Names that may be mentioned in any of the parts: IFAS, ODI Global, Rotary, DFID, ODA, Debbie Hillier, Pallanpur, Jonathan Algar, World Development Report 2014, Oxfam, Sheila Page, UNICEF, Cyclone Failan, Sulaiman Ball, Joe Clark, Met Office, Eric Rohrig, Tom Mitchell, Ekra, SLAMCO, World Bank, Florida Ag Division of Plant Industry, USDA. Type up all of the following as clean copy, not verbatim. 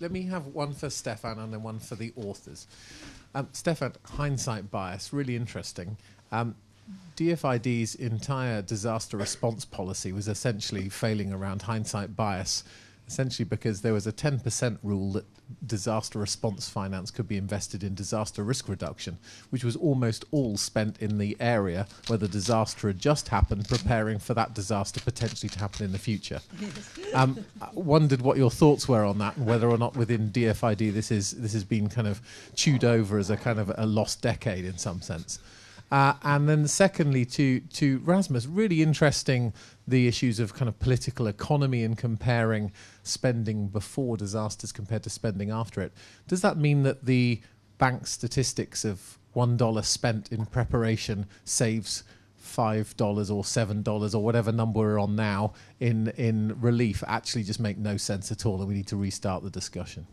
Let me have one for Stefan and then one for the authors. Stefan, hindsight bias, really interesting. DFID's entire disaster response policy was essentially failing around hindsight bias, essentially because there was a 10% rule that disaster response finance could be invested in disaster risk reduction, which was almost all spent in the area where the disaster had just happened, preparing for that disaster potentially to happen in the future. I wondered what your thoughts were on that, and whether or not within DFID this has been kind of chewed over as a kind of a lost decade in some sense. And then secondly, to Rasmus, really interesting the issues of kind of political economy and comparing spending before disasters compared to spending after it. Does that mean that the bank statistics of $1 spent in preparation saves $5 or $7 or whatever number we're on now in relief actually just make no sense at all, and we need to restart the discussion?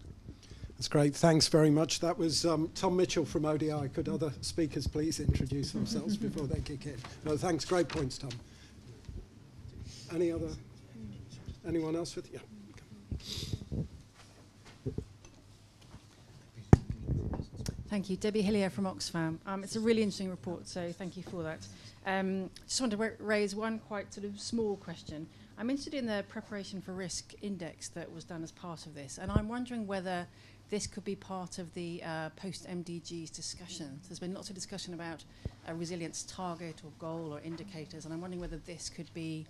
That's great. Thanks very much. That was Tom Mitchell from ODI. Could other speakers please introduce themselves before they kick in? No, thanks. Great points, Tom. Anyone else with you? Yeah. Thank you. Debbie Hillier from Oxfam. It's a really interesting report, so thank you for that. Just wanted to raise one quite sort of small question. I'm interested in the preparation for risk index that was done as part of this, and I'm wondering whether this could be part of the post-MDGs discussion. There's been lots of discussion about a resilience target or goal or indicators, and I'm wondering whether this could be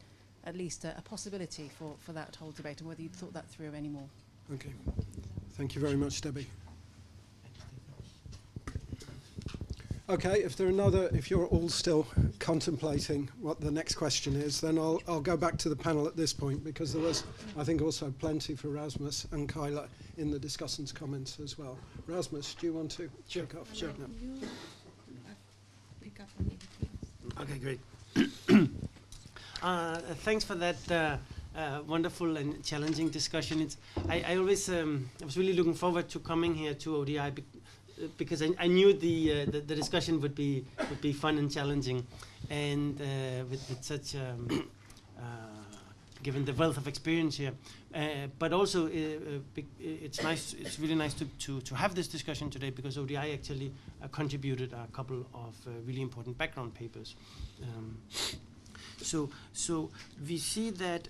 at least a possibility for that whole debate, and whether you'd thought that through any more. Okay. Thank you very much, Debbie. Okay, if you're all still contemplating what the next question is, then I'll go back to the panel at this point, because there was, I think, also plenty for Rasmus and Kyla in the discussants' comments as well. Rasmus, do you want to check off? Sure. No. Pick up on anything. Okay, great. Thanks for that wonderful and challenging discussion. I was really looking forward to coming here to ODI, because I knew the discussion would be fun and challenging, and with such given the wealth of experience here, but also it's really nice to have this discussion today, because ODI actually contributed a couple of really important background papers. So we see that.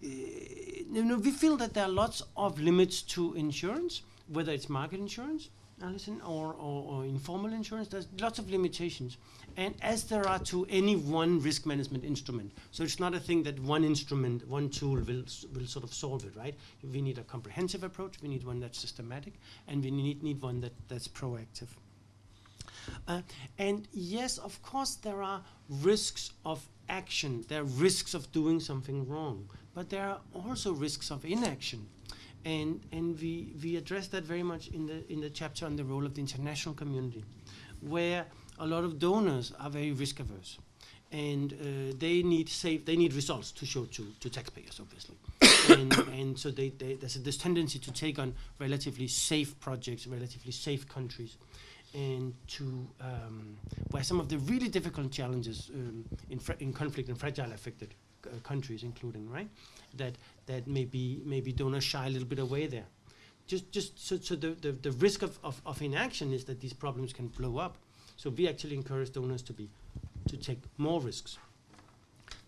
We feel that there are lots of limits to insurance, whether it's market insurance, Alison, or informal insurance. There's lots of limitations, and as there are to any one risk management instrument. So it's not a thing that one instrument, one tool will sort of solve it, right? We need a comprehensive approach, we need one that's systematic, and we need one that's proactive. And yes, of course, there are risks of action, there are risks of doing something wrong, but there are also risks of inaction. And we address that very much in the chapter on the role of the international community, where a lot of donors are very risk averse, and they need results to show to taxpayers, obviously, and so there's this tendency to take on relatively safe projects, relatively safe countries, and to where some of the really difficult challenges in conflict and fragile affected countries, including, right, that maybe donors shy a little bit away there. So the risk of inaction is that these problems can blow up. So we actually encourage donors to take more risks.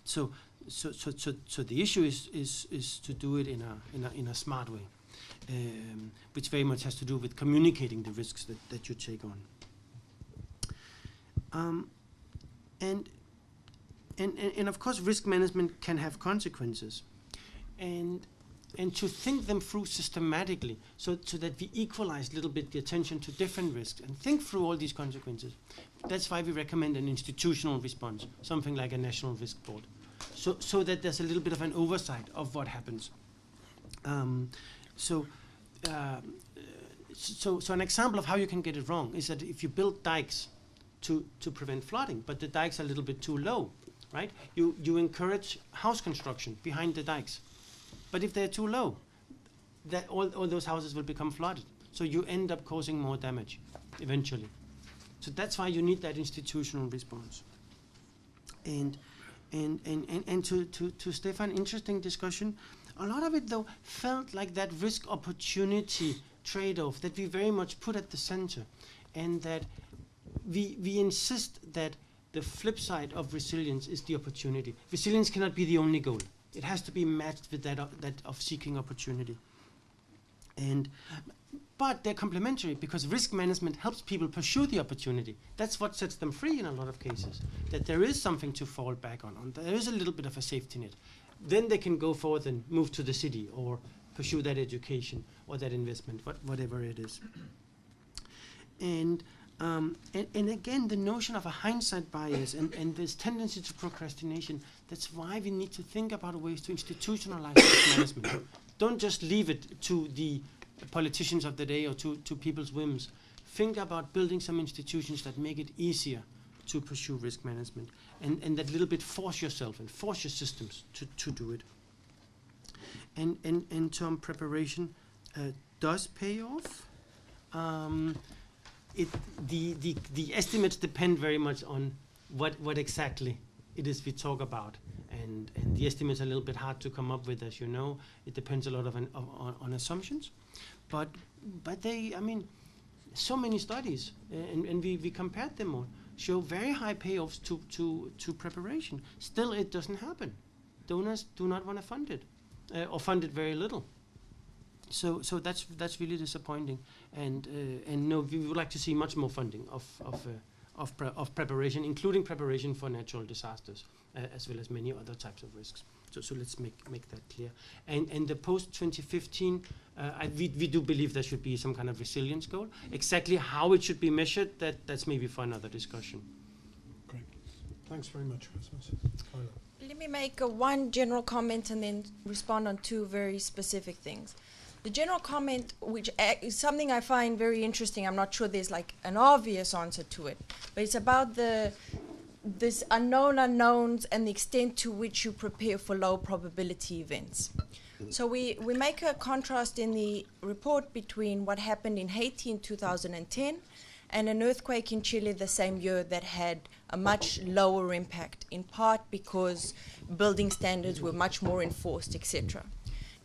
So the issue is to do it in a smart way, which very much has to do with communicating the risks that you take on. And of course, risk management can have consequences, and to think them through systematically, so that we equalize a little bit the attention to different risks and think through all these consequences. That's why we recommend an institutional response, something like a national risk board, so that there's a little bit of an oversight of what happens. So an example of how you can get it wrong is that if you build dikes to prevent flooding, but the dikes are a little bit too low, right? You encourage house construction behind the dikes, but if they're too low, that all those houses will become flooded. So you end up causing more damage eventually. So that's why you need that institutional response. And to Stefan, interesting discussion A lot of it, though, felt like that risk-opportunity trade-off that we very much put at the center, and that we insist that the flip side of resilience is the opportunity. Resilience cannot be the only goal. It has to be matched with that of seeking opportunity. But they're complementary, because risk management helps people pursue the opportunity. That's what sets them free in a lot of cases, that there is something to fall back on. There is a little bit of a safety net. Then they can go forth and move to the city or pursue that education or that investment, whatever it is. And again, the notion of a hindsight bias and this tendency to procrastination, that's why we need to think about ways to institutionalize risk management. Don't just leave it to the politicians of the day or to people's whims. Think about building some institutions that make it easier to pursue risk management, and that little bit force yourself and force your systems to do it. And term preparation does pay off. The estimates depend very much on what exactly it is we talk about, and the estimates are a little bit hard to come up with, as you know. It depends a lot on assumptions, but they, I mean, so many studies, and we compared them all, show very high payoffs to preparation. Still, it doesn't happen. Donors do not want to fund it, or fund it very little. So that's really disappointing, and no, we would like to see much more funding of preparation, including preparation for natural disasters, as well as many other types of risks. So let's make that clear. And the post 2015, we do believe there should be some kind of resilience goal. Exactly how it should be measured, that's maybe for another discussion. Great, thanks very much, Rasmus. Let me make one general comment and then respond on two very specific things. The general comment, which is something I find very interesting, I'm not sure there's like an obvious answer to it, but it's about this unknown unknowns and the extent to which you prepare for low probability events. So we make a contrast in the report between what happened in Haiti in 2010 and an earthquake in Chile the same year that had a much lower impact, in part because building standards were much more enforced, etc.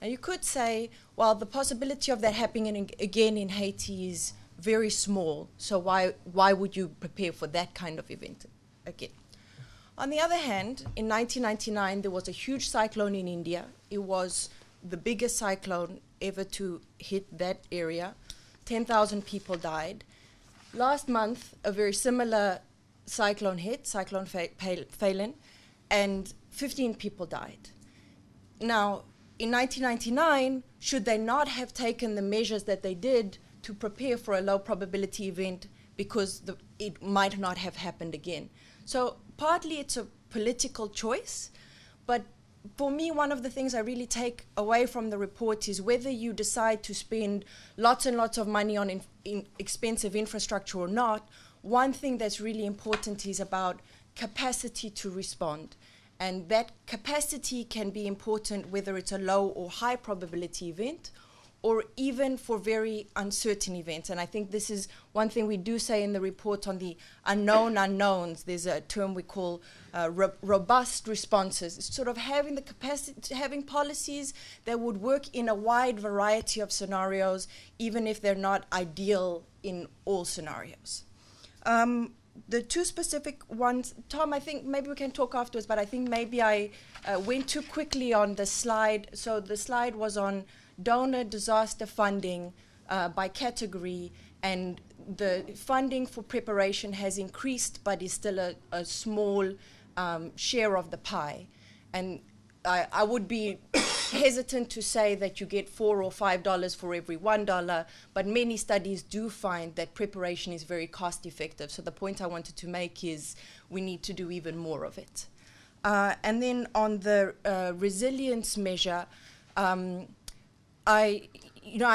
Now, you could say, well, the possibility of that happening again in Haiti is very small, so why would you prepare for that kind of event again? On the other hand, in 1999, there was a huge cyclone in India. It was the biggest cyclone ever to hit that area. 10,000 people died. Last month, a very similar cyclone hit, Cyclone Failan, and 15 people died. Now, in 1999, should they not have taken the measures that they did to prepare for a low probability event, because it might not have happened again? So partly it's a political choice, but for me, one of the things I really take away from the report is whether you decide to spend lots and lots of money on expensive infrastructure or not, one thing that's really important is about capacity to respond. And that capacity can be important whether it's a low or high probability event, or even for very uncertain events. And I think this is one thing we do say in the report on the unknown unknowns. There's a term we call robust responses. It's sort of having the capacity, having policies that would work in a wide variety of scenarios, even if they're not ideal in all scenarios. The two specific ones, Tom, I think maybe we can talk afterwards, but I think maybe I went too quickly on the slide. So the slide was on donor disaster funding by category, and the funding for preparation has increased, but is still a small share of the pie. And I would be hesitant to say that you get $4 or $5 for every $1, but many studies do find that preparation is very cost effective. So the point I wanted to make is we need to do even more of it. And then on the resilience measure, I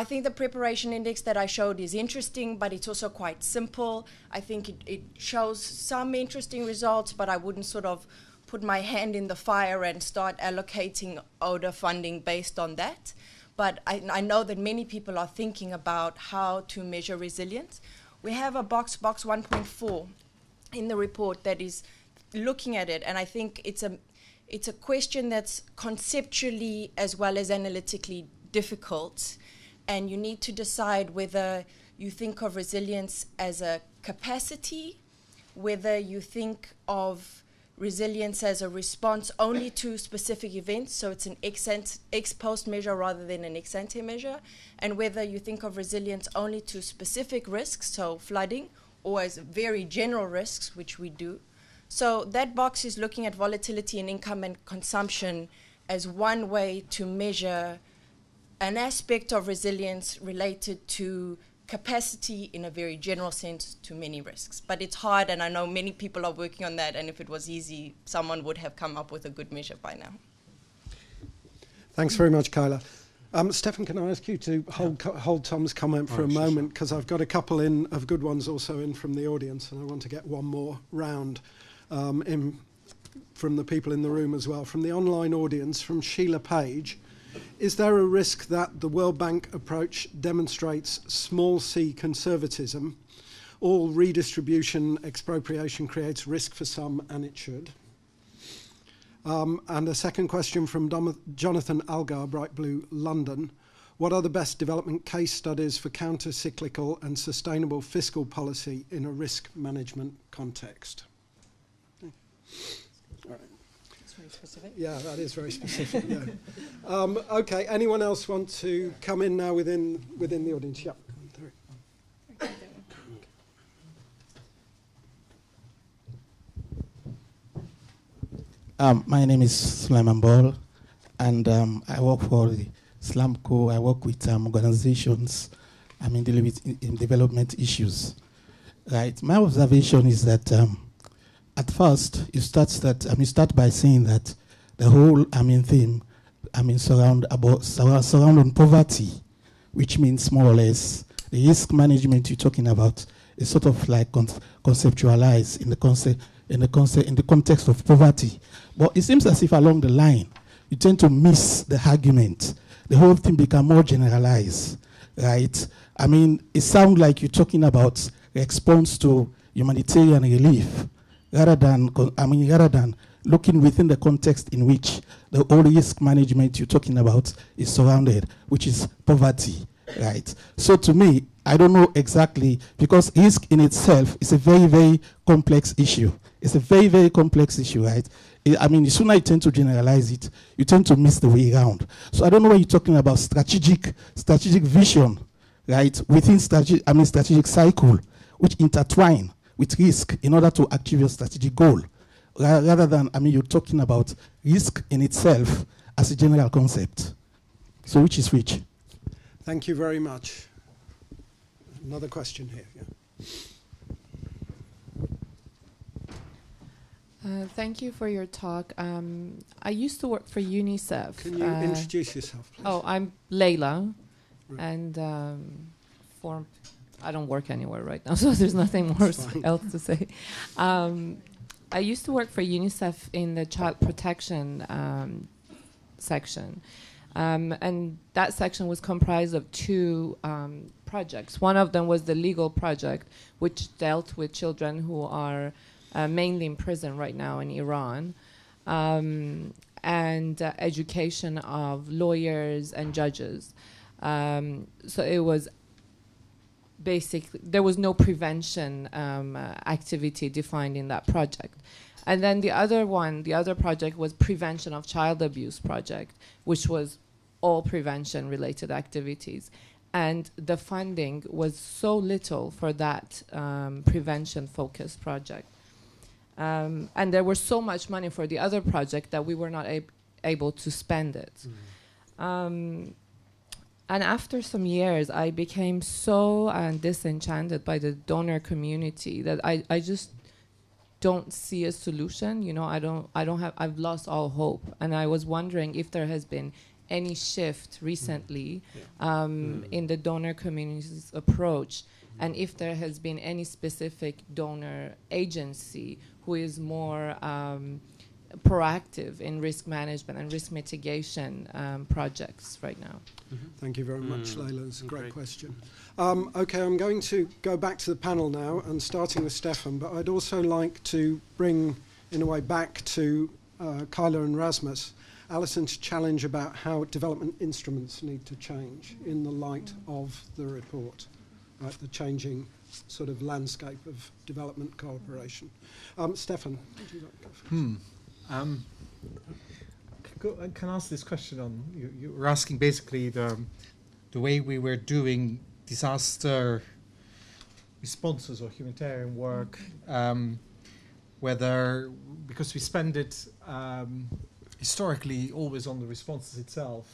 think the preparation index that I showed is interesting, but it's also quite simple. I think it shows some interesting results, but I wouldn't sort of put my hand in the fire and start allocating ODA funding based on that. But I know that many people are thinking about how to measure resilience. We have a box 1.4 in the report that is looking at it, and I think it's a It's a question that's conceptually as well as analytically difficult, and you need to decide whether you think of resilience as a capacity, whether you think of resilience as a response only to specific events, so it's an ex-post measure rather than an ex-ante measure, and whether you think of resilience only to specific risks, so flooding, or as very general risks, which we do. So that box is looking at volatility in income and consumption as one way to measure an aspect of resilience related to capacity in a very general sense to many risks. But it's hard, and I know many people are working on that, and if it was easy, someone would have come up with a good measure by now. Thanks very much, Kyla. Stefan, can I ask you to hold Tom's comment for a moment, because I've got a couple of good ones also in from the audience, and I want to get one more round in from the people in the room as well. From the online audience, from Sheila Page: is there a risk that the World Bank approach demonstrates small c conservatism? All redistribution expropriation creates risk for some, and it should. And a second question from Jonathan Algar, Bright Blue, London: what are the best development case studies for counter-cyclical and sustainable fiscal policy in a risk management context? Okay. All right. That's very specific. Yeah, that is very specific. Yeah. Okay, anyone else want to come in now within the audience? Yeah. My name is Sulaiman Ball, and I work for the SLAMCO. I work with organizations, I mean, dealing with in development issues. Right. My observation is that at first you start by saying that the whole theme surrounding poverty, which means more or less the risk management you're talking about is sort of like conceptualized in the context of poverty. But it seems as if along the line, you tend to miss the argument. The whole thing becomes more generalized, right? I mean, it sounds like you're talking about response to humanitarian relief, rather than looking within the context in which the whole risk management you're talking about is surrounded, which is poverty, right? So to me, I don't know exactly, because risk in itself is a very, very complex issue. It's a very, very complex issue, right? The sooner you tend to generalize it, you tend to miss the way around. So I don't know when you're talking about strategic vision, right? Within strategic cycle, which intertwine with risk in order to achieve your strategic goal, rather than, you're talking about risk in itself as a general concept. So which is which? Thank you very much. Another question here. Yeah. Thank you for your talk. I used to work for UNICEF. Can you introduce yourself, please? Oh, I'm Leila, right. And I don't work anywhere right now, so there's nothing more else to say. I used to work for UNICEF in the child protection section. And that section was comprised of two projects. One of them was the legal project, which dealt with children who are mainly in prison right now in Iran, and education of lawyers and judges. So it was basically, there was no prevention activity defined in that project. And then the other project was prevention of child abuse project, which was all prevention related activities, and the funding was so little for that prevention focused project, and there was so much money for the other project that we were not able to spend it. And after some years, I became so disenchanted by the donor community that I just don't see a solution. You know, I've lost all hope, and I was wondering if there has been any shift recently in the donor community's approach, and if there has been any specific donor agency who is more proactive in risk management and risk mitigation projects right now. Thank you very much, Leila. It's a great question. Okay, I'm going to go back to the panel now, and starting with Stefan, but I'd also like to bring, in a way, back to Carla and Rasmus, Alison's challenge about how development instruments need to change in the light of the report, right, the changing sort of landscape of development cooperation. Stefan, would you like to go first? Can I ask this question on, you were asking basically the way we were doing disaster responses or humanitarian work, whether, because we spend it historically always on the responses itself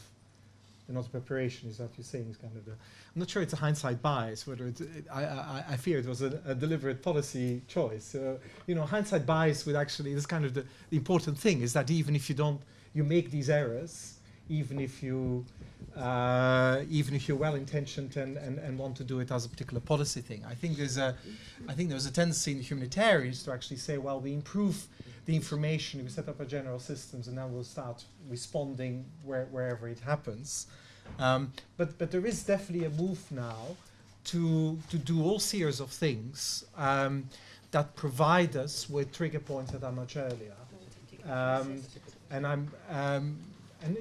and not the preparation, is that you're saying is kind of the, I'm not sure it's a hindsight bias, whether it's, I fear it was a deliberate policy choice. So, you know, hindsight bias would actually, is kind of the important thing, is that even if you don't, you make these errors, even if you're well-intentioned and want to do it as a particular policy thing. I think there's a, there's a tendency in humanitarians to actually say, well, we improve the information, we set up our general systems, and then we'll start responding wherever it happens. But there is definitely a move now to do all series of things that provide us with trigger points that are much earlier. And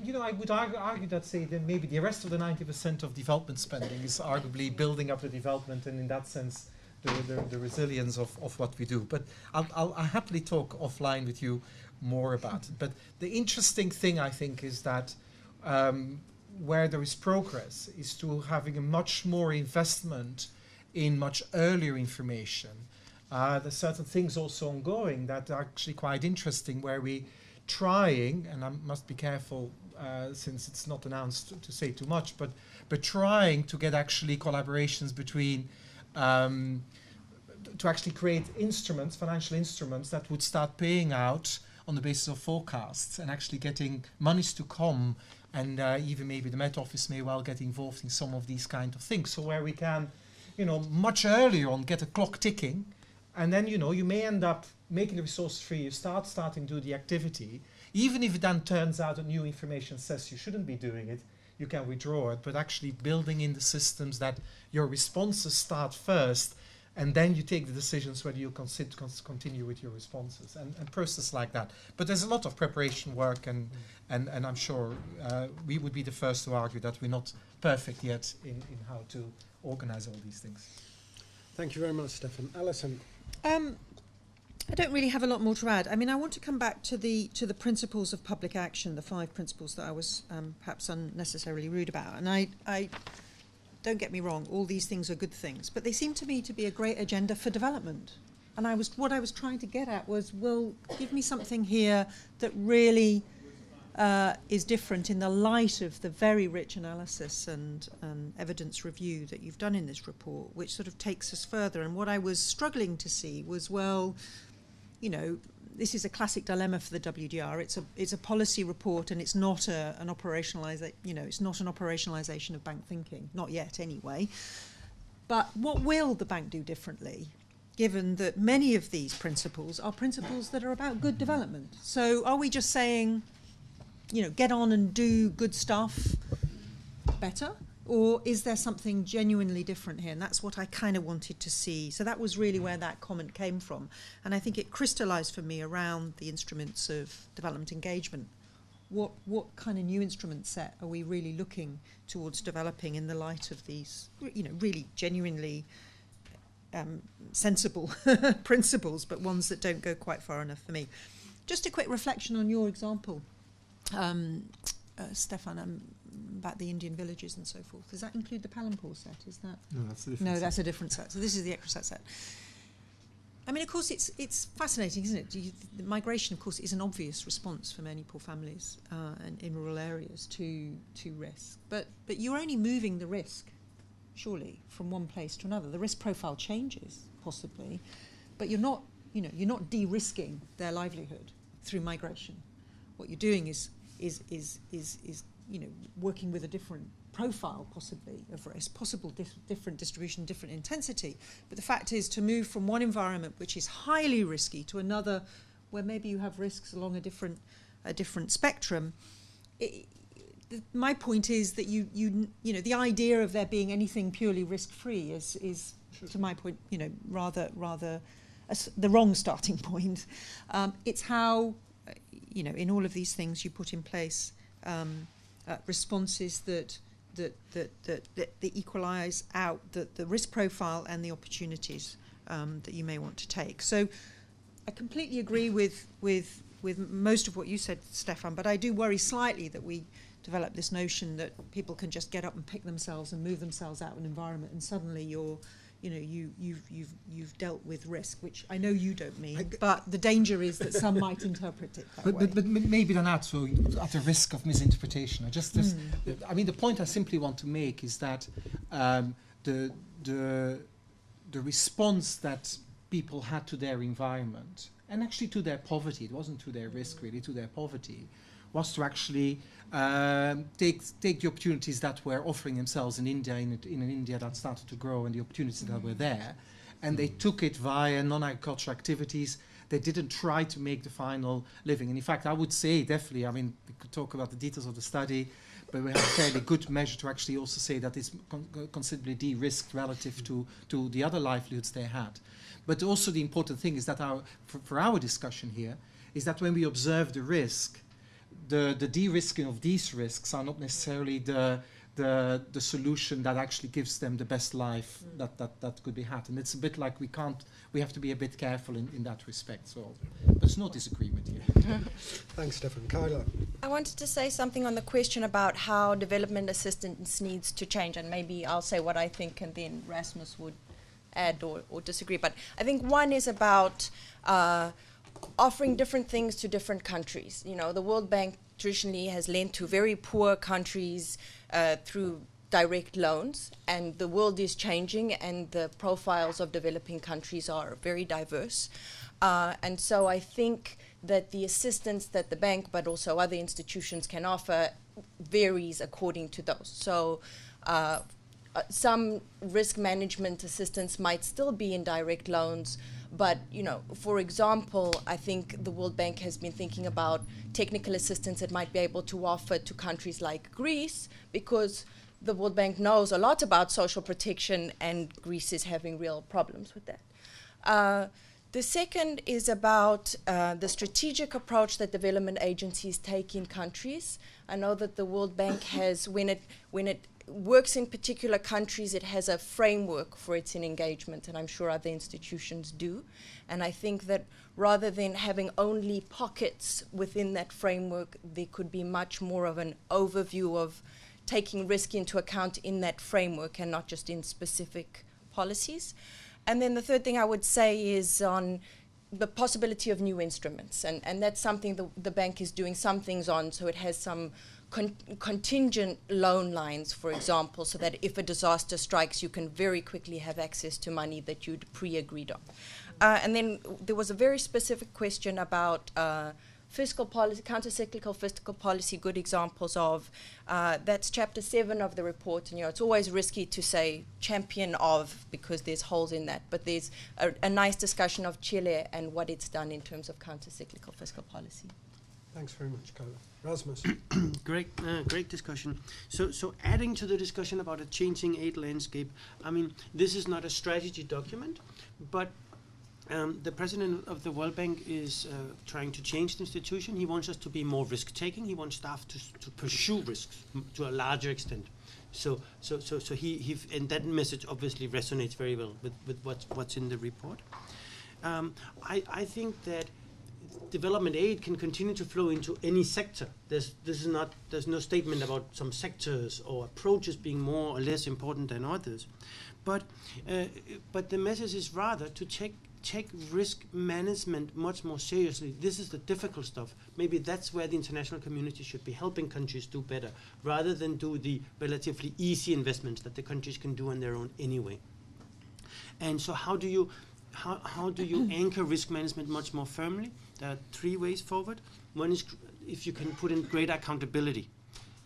you know, I would argue that, say, then maybe the rest of the 90% of development spending is arguably building up the development, and in that sense, the resilience of what we do. But I'll happily talk offline with you more about it. But the interesting thing, I think, is that where there is progress is to having a much more investment in much earlier information. There's certain things also ongoing that are actually quite interesting, where we trying, and I must be careful since it's not announced to say too much, but trying to get actually collaborations between, to actually create instruments, financial instruments that would start paying out on the basis of forecasts and actually getting monies to come, and even maybe the Met Office may well get involved in some of these kind of things. So where we can, you know, much earlier on get a clock ticking, and then, you know, you may end up making the resource free, you starting to do the activity. Even if it then turns out that new information says you shouldn't be doing it, you can withdraw it, but actually building in the systems that your responses start first, and then you take the decisions whether you continue with your responses, and process like that. But there's a lot of preparation work, and I'm sure we would be the first to argue that we're not perfect yet in how to organize all these things. Thank you very much, Stefan. Alison? I don't really have a lot more to add. I mean, I want to come back to the principles of public action, the 5 principles that I was perhaps unnecessarily rude about. And I don't get me wrong, all these things are good things, but they seem to me to be a great agenda for development. And what I was trying to get at was, well, give me something here that really is different in the light of the very rich analysis and evidence review that you've done in this report, which sort of takes us further. And what I was struggling to see was, well, you know, this is a classic dilemma for the WDR. It's a policy report, and it's not an operationalization. You know, it's not an operationalization of bank thinking, not yet, anyway. But what will the bank do differently, given that many of these principles are principles that are about good development? So, are we just saying, you know, get on and do good stuff better? Or is there something genuinely different here? And that's what I kind of wanted to see. So that was really where that comment came from. And I think it crystallised for me around the instruments of development engagement. What kind of new instrument set are we really looking towards developing in the light of these, you know, really genuinely sensible principles, but ones that don't go quite far enough for me? Just a quick reflection on your example, Stefan, about the Indian villages and so forth. Does that include the Pallanpur set? Is that? No, that's a different set. That's a different set. So this is the Ekra set. I mean, of course, it's fascinating, isn't it? The migration, of course, is an obvious response for many poor families and in rural areas to risk. But you're only moving the risk, surely, from one place to another. The risk profile changes, possibly, but you're not, you know, you're not de-risking their livelihood through migration. What you're doing is you know, working with a different profile, possibly, of risk, possible different distribution, different intensity. But the fact is, to move from one environment which is highly risky to another where maybe you have risks along a different spectrum, my point is that you know, the idea of there being anything purely risk-free is sure, to my point, you know, rather the wrong starting point. It's how you know, in all of these things, you put in place responses that equalise out the risk profile and the opportunities that you may want to take. So I completely agree with most of what you said, Stefan, but I do worry slightly that we develop this notion that people can just get up and pick themselves and move themselves out of an environment, and suddenly you're, you know, you've dealt with risk, which I know you don't mean, but the danger is that some might interpret it that way. But maybe they're not, so at the risk of misinterpretation. I mean, the point I simply want to make is that the response that people had to their environment, and actually to their poverty, it wasn't to their risk really, to their poverty, was to actually take the opportunities that were offering themselves in India, in an India that started to grow, and the opportunities that were there, and they took it via non-agricultural activities. They didn't try to make the final living. And in fact, I would say definitely, I mean, we could talk about the details of the study, but we have a fairly good measure to actually also say that it's considerably de-risked relative to the other livelihoods they had. But also the important thing is that for our discussion here, is that when we observe the risk, the de-risking of these risks are not necessarily the solution that actually gives them the best life that could be had. And it's a bit like we have to be a bit careful in that respect. So there's no disagreement here. Thanks, Stefan. Kyla. I wanted to say something on the question about how development assistance needs to change, and maybe I'll say what I think and then Rasmus would add or disagree. But I think one is about offering different things to different countries. You know, the World Bank traditionally has lent to very poor countries through direct loans, and the world is changing, and the profiles of developing countries are very diverse. And so I think that the assistance that the bank, but also other institutions, can offer varies according to those. So some risk management assistance might still be in direct loans, but, you know, for example, I think the World Bank has been thinking about technical assistance it might be able to offer to countries like Greece, because the World Bank knows a lot about social protection, and Greece is having real problems with that. The second is about the strategic approach that development agencies take in countries. I know that the World Bank has, when it works in particular countries, it has a framework for its engagement, and I'm sure other institutions do. And I think that rather than having only pockets within that framework, there could be much more of an overview of taking risk into account in that framework and not just in specific policies. And then the third thing I would say is on the possibility of new instruments, and that's something the bank is doing some things on. So it has some contingent loan lines, for example, so that if a disaster strikes, you can very quickly have access to money that you'd pre-agreed on. And then there was a very specific question about fiscal policy, counter-cyclical fiscal policy, good examples of. That's chapter 7 of the report, and you know, it's always risky to say champion of, because there's holes in that, but there's a nice discussion of Chile and what it's done in terms of counter-cyclical fiscal policy. Thanks very much, Carla. Rasmus. Great discussion. So adding to the discussion about a changing aid landscape, I mean, this is not a strategy document, but the president of the World Bank is trying to change the institution. He wants us to be more risk-taking. He wants staff to pursue risks to a larger extent. So he and that message obviously resonates very well with what's in the report. I think that development aid can continue to flow into any sector. There's no statement about some sectors or approaches being more or less important than others, but the message is rather to take risk management much more seriously. This is the difficult stuff. Maybe that's where the international community should be helping countries do better, rather than do the relatively easy investments that the countries can do on their own anyway. And so how do you anchor risk management much more firmly? There are three ways forward. One is if you can put in greater accountability.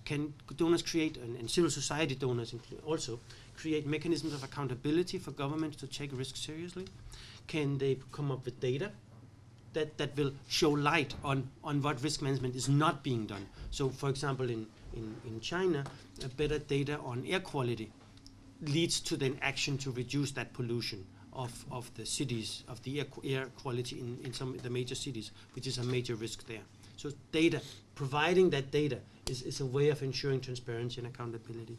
Can donors create, and civil society donors also, create mechanisms of accountability for governments to take risks seriously? Can they come up with data that will show light on what risk management is not being done? So, for example, in China, better data on air quality leads to then action to reduce that pollution of the cities, of the air quality in some of the major cities, which is a major risk there. So data, providing that data is a way of ensuring transparency and accountability.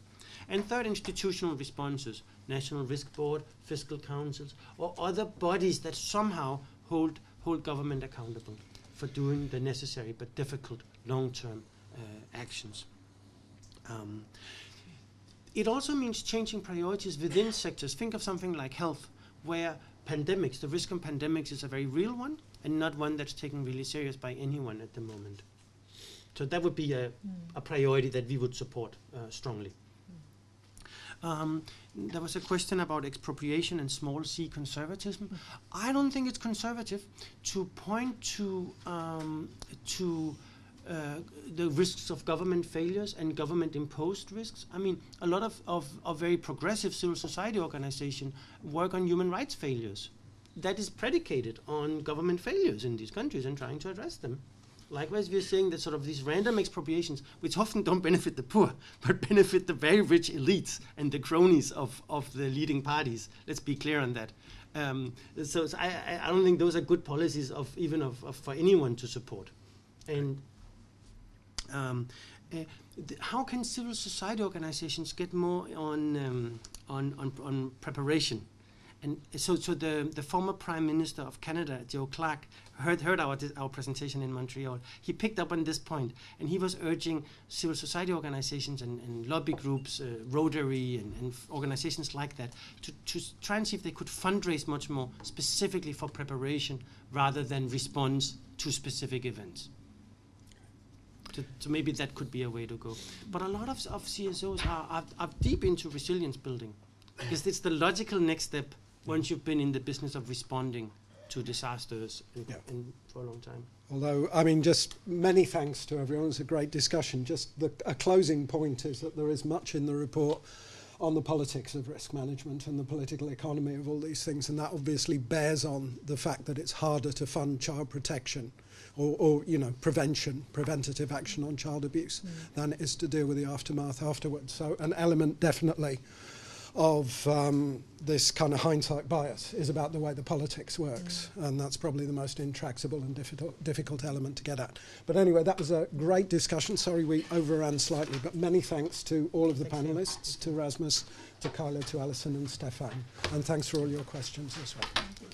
And third, institutional responses, National Risk Board, fiscal councils, or other bodies that somehow hold government accountable for doing the necessary but difficult long-term actions. It also means changing priorities within sectors. Think of something like health, where pandemics, the risk of pandemics is a very real one and not one that's taken really serious by anyone at the moment. So that would be a priority that we would support strongly. There was a question about expropriation and small c conservatism. I don't think it's conservative to point to the risks of government failures and government-imposed risks. I mean, a lot of very progressive civil society organizations work on human rights failures. That is predicated on government failures in these countries and trying to address them. Likewise, we're seeing that sort of these random expropriations, which often don't benefit the poor, but benefit the very rich elites and the cronies of the leading parties. Let's be clear on that. So I don't think those are good policies even for anyone to support. And how can civil society organizations get more on preparation? And so the former Prime Minister of Canada, Joe Clark, heard our presentation in Montreal. He picked up on this point, and he was urging civil society organizations and lobby groups, Rotary and organizations like that, to try and see if they could fundraise much more specifically for preparation rather than response to specific events. So maybe that could be a way to go. But a lot of CSOs are deep into resilience building, because it's the logical next step once you've been in the business of responding to disasters for a long time. Although, I mean, just many thanks to everyone. It's a great discussion. Just a closing point is that there is much in the report on the politics of risk management and the political economy of all these things, and that obviously bears on the fact that it's harder to fund child protection or you know, preventative action on child abuse than it is to deal with the aftermath afterwards. So an element definitely of this kind of hindsight bias is about the way the politics works, and that's probably the most intractable and difficult element to get at. But anyway, that was a great discussion. Sorry we overran slightly, but many thanks to all of the panelists, to Rasmus, to Kyla, to Alison and Stefan, and thanks for all your questions as well.